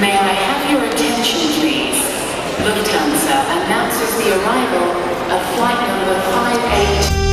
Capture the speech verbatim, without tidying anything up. May I have your attention, please? Lufthansa announces the arrival of flight number five eight.